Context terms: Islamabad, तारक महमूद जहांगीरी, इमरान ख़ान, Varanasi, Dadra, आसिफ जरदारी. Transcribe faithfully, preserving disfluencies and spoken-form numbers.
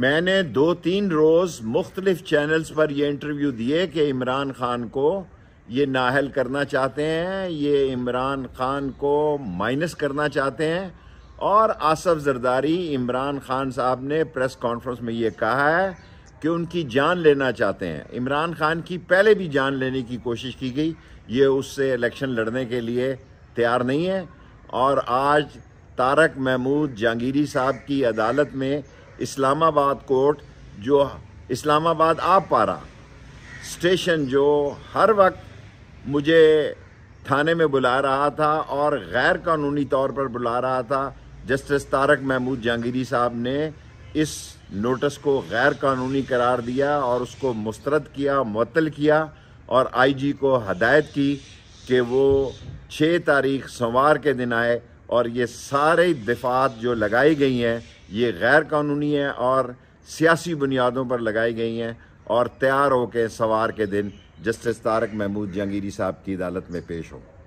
मैंने दो तीन रोज़ मुख्तलिफ चैनल्स पर यह इंटरव्यू दिए कि इमरान ख़ान को ये नाहल करना चाहते हैं, ये इमरान ख़ान को माइनस करना चाहते हैं। और आसिफ जरदारी इमरान ख़ान साहब ने प्रेस कॉन्फ्रेंस में ये कहा है कि उनकी जान लेना चाहते हैं। इमरान ख़ान की पहले भी जान लेने की कोशिश की गई, ये उससे इलेक्शन लड़ने के लिए तैयार नहीं है। और आज तारक महमूद जहांगीरी साहब की अदालत में इस्लामाबाद कोर्ट, जो इस्लामाबाद आप पारा स्टेशन जो हर वक्त मुझे थाने में बुला रहा था और गैर कानूनी तौर पर बुला रहा था, जस्टिस तारक महमूद जहांगीरी साहब ने इस नोटिस को गैर कानूनी करार दिया और उसको मुस्तरद किया, मुअत्तल किया। और आईजी को हदायत की कि वो छः तारीख सोमवार के दिन आए। और ये सारे दफात जो लगाई गई हैं ये गैर कानूनी हैं और सियासी बुनियादों पर लगाई गई हैं और तैयार होकर सवार के दिन जस्टिस तारक महमूद जहांगीरी साहब की अदालत में पेश हो।